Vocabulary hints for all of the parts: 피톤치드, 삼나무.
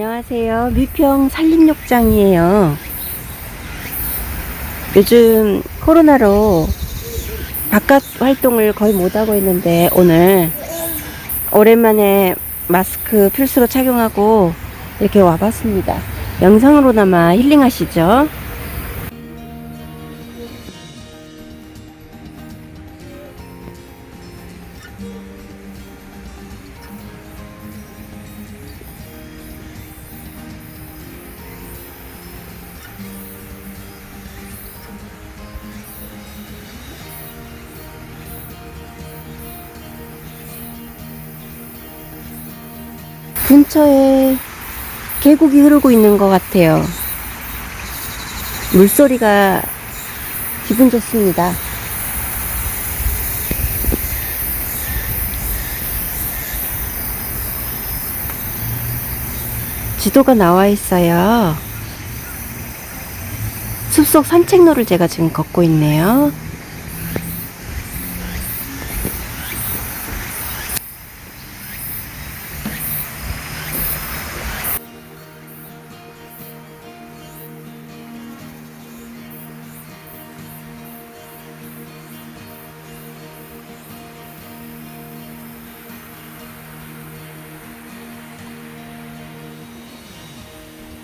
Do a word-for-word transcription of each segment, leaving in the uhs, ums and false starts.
안녕하세요. 미평 산림욕장이에요. 요즘 코로나로 바깥 활동을 거의 못하고 있는데 오늘 오랜만에 마스크 필수로 착용하고 이렇게 와봤습니다. 영상으로나마 힐링하시죠? 근처에 계곡이 흐르고 있는 것 같아요. 물소리가 기분 좋습니다. 지도가 나와 있어요. 숲속 산책로를 제가 지금 걷고 있네요.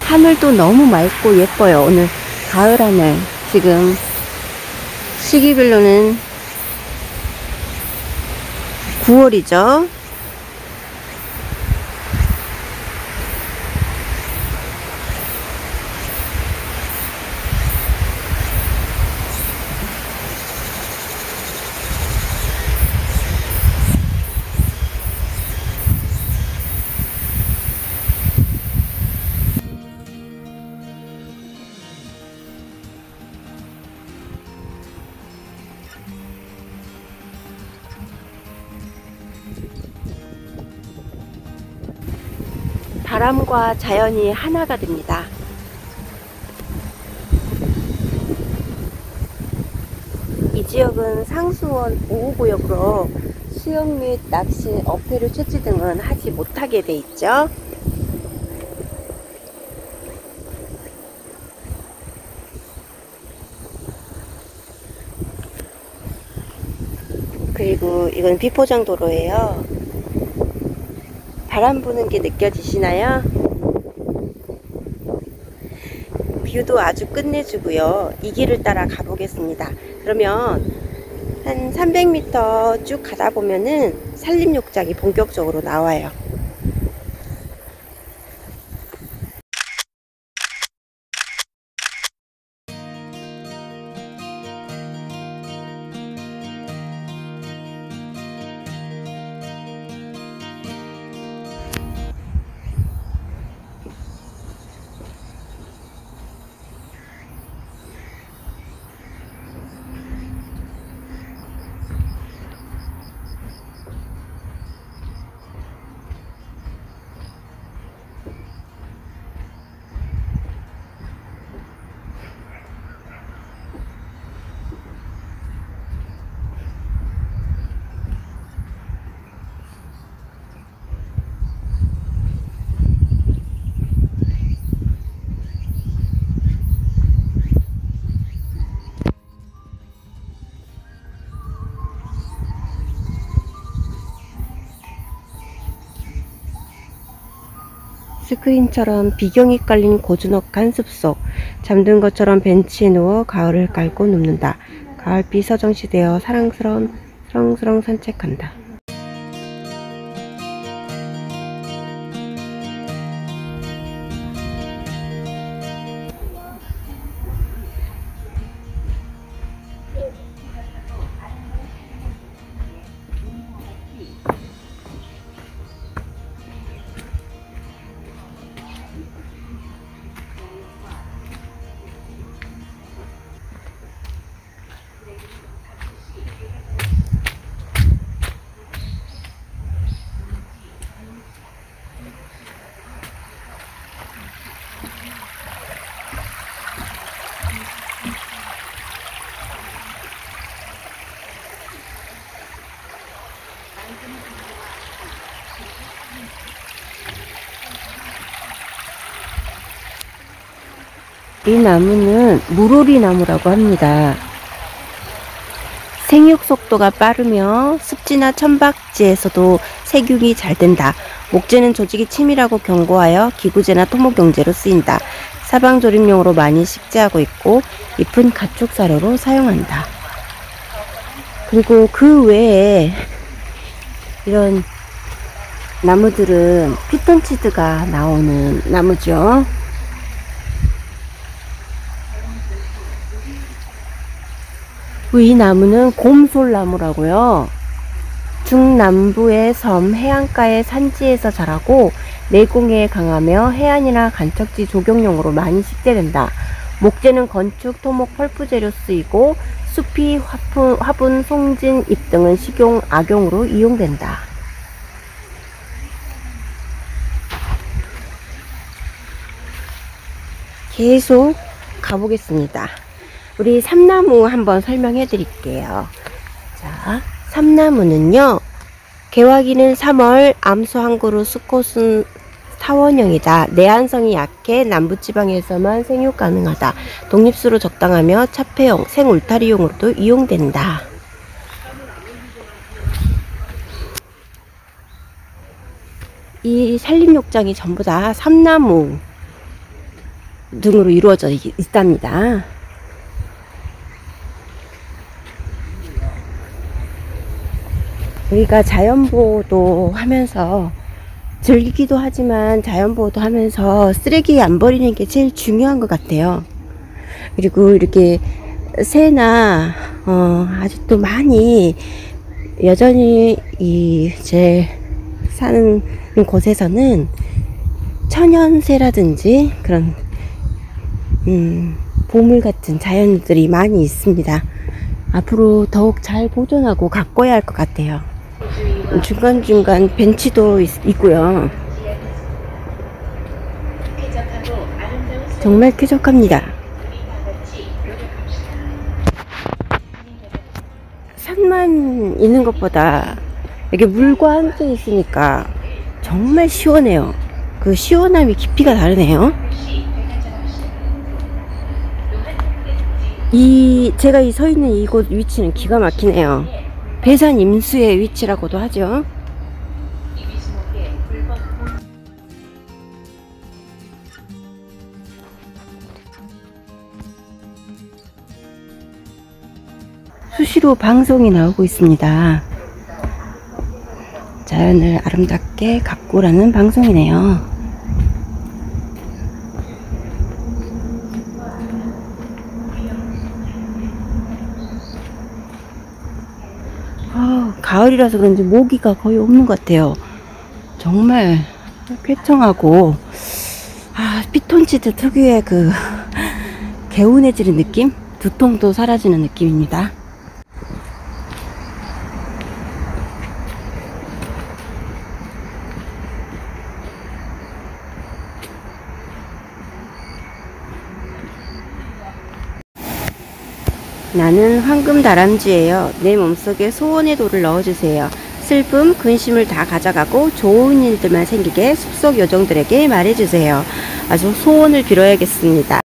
하늘도 너무 맑고 예뻐요. 오늘 가을 하늘. 지금 시기별로는 구월이죠. 바람과 자연이 하나가 됩니다. 이 지역은 상수원 보호구역으로 수영 및 낚시, 어패류 채취 등은 하지 못하게 돼 있죠. 그리고 이건 비포장 도로예요. 바람 부는 게 느껴지시나요? 뷰도 아주 끝내주고요. 이 길을 따라 가보겠습니다. 그러면 한 삼백 미터 쭉 가다 보면은 산림욕장이 본격적으로 나와요. 스크린처럼 비경이 깔린 고즈넉한 숲속, 잠든 것처럼 벤치에 누워 가을을 깔고 눕는다. 가을비 서정시되어 사랑스러운 스렁스렁 산책한다. 이 나무는 물오리나무라고 합니다. 생육 속도가 빠르며 습지나 천박지에서도 세균이 잘 된다. 목재는 조직이 치밀하고 견고하여 기구재나 토목용재로 쓰인다. 사방조림용으로 많이 식재하고 있고 잎은 가축사료로 사용한다. 그리고 그 외에 이런 나무들은 피톤치드가 나오는 나무죠. 이 나무는 곰솔나무라고요. 중남부의 섬 해안가의 산지에서 자라고 내공에 강하며 해안이나 간척지 조경용으로 많이 식재된다. 목재는 건축, 토목, 펄프재료 쓰이고 숲이 화분, 화분, 송진, 잎 등은 식용, 악용으로 이용된다. 계속 가보겠습니다. 우리 삼나무 한번 설명해 드릴게요. 자, 삼나무는요, 개화기는 삼월, 암수 한 그루, 수컷은 사원형이다. 내한성이 약해 남부지방에서만 생육 가능하다. 독립수로 적당하며 차폐형, 생울타리용으로도 이용된다. 이 산림욕장이 전부 다 삼나무 등으로 이루어져 있답니다. 우리가 자연보호도 하면서 즐기기도 하지만 자연보호도 하면서 쓰레기 안 버리는 게 제일 중요한 것 같아요. 그리고 이렇게 새나 어, 아직도 많이 여전히 이 제 사는 곳에서는 천연새라든지 그런 음, 보물 같은 자연들이 많이 있습니다. 앞으로 더욱 잘 보존하고 가꿔야 할 것 같아요. 중간중간 벤치도 있, 있고요. 정말 쾌적합니다. 산만 있는 것보다 이렇게 물과 함께 있으니까 정말 시원해요. 그 시원함이 깊이가 다르네요. 이 제가 이 서 있는 이곳 위치는 기가 막히네요. 배산 임수의 위치라고도 하죠. 수시로 방송이 나오고 있습니다. 자연을 아름답게 가꾸라는 방송이네요. 가을이라서 그런지 모기가 거의 없는 것 같아요. 정말 쾌청하고, 아, 피톤치드 특유의 그 개운해지는 느낌? 두통도 사라지는 느낌입니다. 나는 황금 다람쥐예요. 내 몸속에 소원의 돌을 넣어주세요. 슬픔, 근심을 다 가져가고 좋은 일들만 생기게 숲속 요정들에게 말해주세요. 아주 소원을 빌어야겠습니다.